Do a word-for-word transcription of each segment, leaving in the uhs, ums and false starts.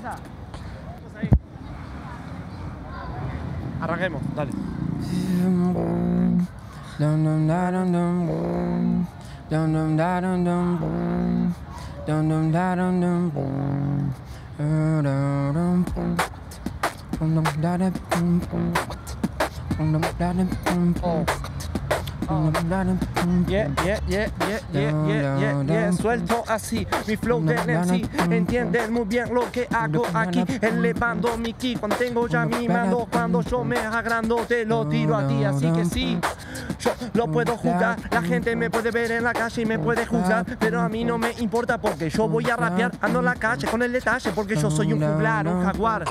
cabeza. Vamos ahí. Arranquemos, dale. Oh. Yeah, yeah, yeah, yeah, yeah, yeah, yeah, yeah. Suelto así mi flow de N M C. Entienden muy bien lo que hago aquí. Elevando mi ki, mantengo ya mi mano. Cuando yo me agrando te lo tiro a ti. Así que sí, yo lo puedo jugar. La gente me puede ver en la calle y me puede juzgar, pero a mí no me importa porque yo voy a rapear. Ando en la calle con el detalle porque yo soy un juglar, un jaguar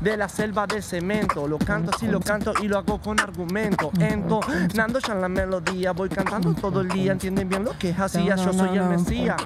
de la selva de cemento. Lo canto así, lo canto y lo hago con argumento. Entonando ya la melodía. Día. Voy cantando todo el día, entienden bien lo que es así. Yo soy el Mesías,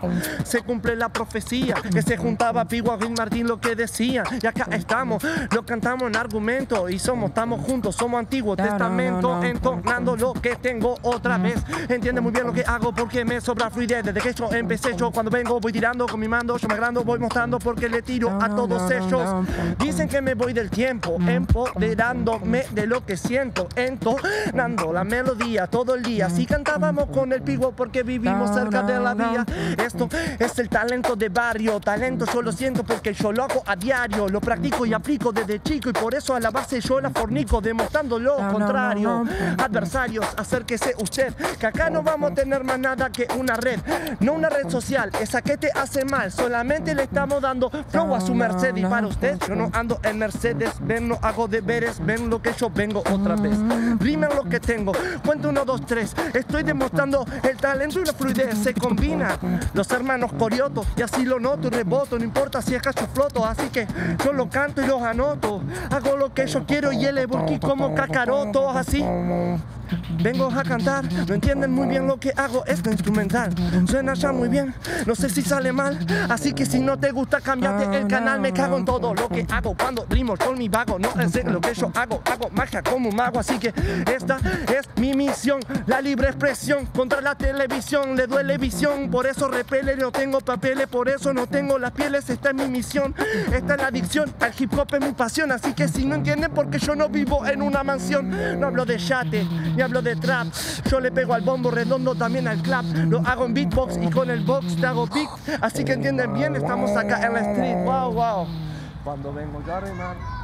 se cumple la profecía que se juntaba Pigua y Martín lo que decía. Y acá estamos, lo cantamos en argumento y somos, estamos juntos, somos Antiguo Testamento, entonando lo que tengo otra vez. Entienden muy bien lo que hago porque me sobra fluidez. Desde que yo empecé, yo cuando vengo voy tirando con mi mando, yo me agrando, voy mostrando porque le tiro a todos ellos. Dicen que me voy del tiempo, empoderándome de lo que siento, entonando la melodía todo el día. Si cantábamos con el Pigua porque vivimos cerca de la vía. Esto es el talento de barrio. Talento yo lo siento porque yo lo hago a diario. Lo practico y aplico desde chico y por eso a la base yo la fornico, demostrando lo contrario. Adversarios, acérquese usted, que acá no vamos a tener más nada que una red. No una red social, esa que te hace mal. Solamente le estamos dando flow a su merced. Y para usted, yo no ando en Mercedes. Ven, no hago deberes, ven lo que yo vengo otra vez. Rimen lo que tengo, cuento uno, dos, tres. Estoy demostrando el talento y la fluidez. Se combina los hermanos Coriotos y así lo noto y reboto. No importa si es cacho floto, así que yo lo canto y los anoto. Hago lo que yo quiero y elevo aquí como cacarotos. Así vengo a cantar, no entienden muy bien lo que hago, es lo instrumental. Suena ya muy bien, no sé si sale mal. Así que si no te gusta, cámbiate el canal. Me cago en todo lo que hago cuando rimo con mi vago. No es lo que yo hago, hago magia como un mago. Así que esta es mi misión. La libre expresión contra la televisión, le duele visión, por eso repele, no tengo papeles, por eso no tengo las pieles, esta es mi misión, esta es la adicción, al hip hop es mi pasión, así que si no entienden porque yo no vivo en una mansión, no hablo de yate, ni hablo de trap, yo le pego al bombo redondo también al clap, lo hago en beatbox y con el box te hago beat, así que entienden bien, estamos acá en la street, wow, wow, cuando vengo yo a rimar.